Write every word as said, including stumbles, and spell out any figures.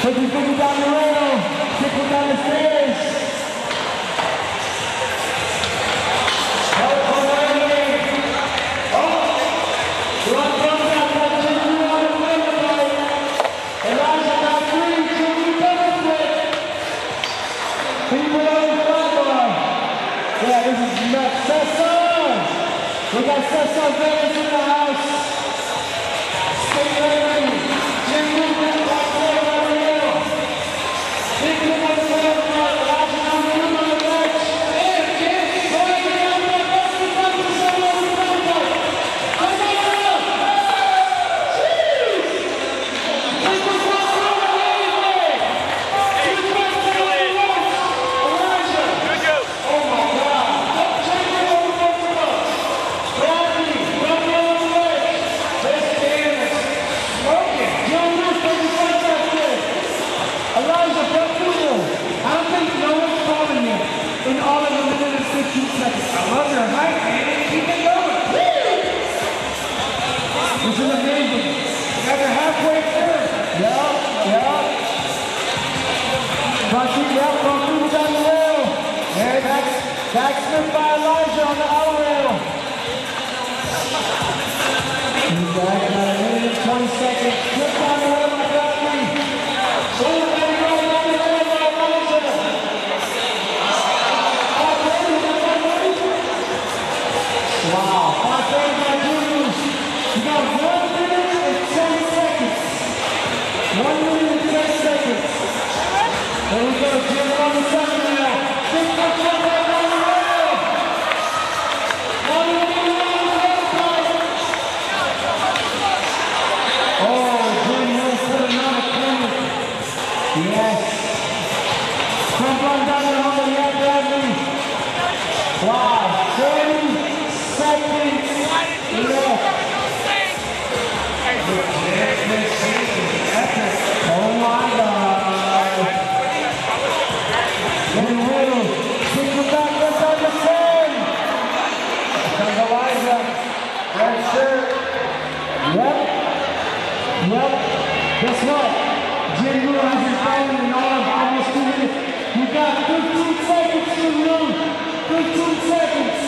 Take your finger down the rail, kick it down the stairs. Help for landing. Oh! Run down that touch and you want to win the play. Elijah got three, should be benefit. People on the front. Yeah, this is nuts. Cesar! We got Cesar Vegas in the house. Stay ready. Backsmith by Elijah on the out rail. He's back in about a minute and twenty seconds. Flip down the rail by Godfrey. Boom, baby, right down the rail by Elijah. Five babies on that money. Wow, five babies by Julius. You got one minute and ten seconds. One minute and ten seconds. There we go, Jim on the second rail. Big up on the rail. Yes. Come on down the hole and yeah, Bradley. Wow. thirty seconds left. Oh my God. And Riddle. Kick the back. That's on the turn. Comes Elijah. Red shirt. Yep. Yep. Guess what? Jim Rue has his family in all of almost two minutes. You got fifteen seconds, Jim Rue. fifteen seconds.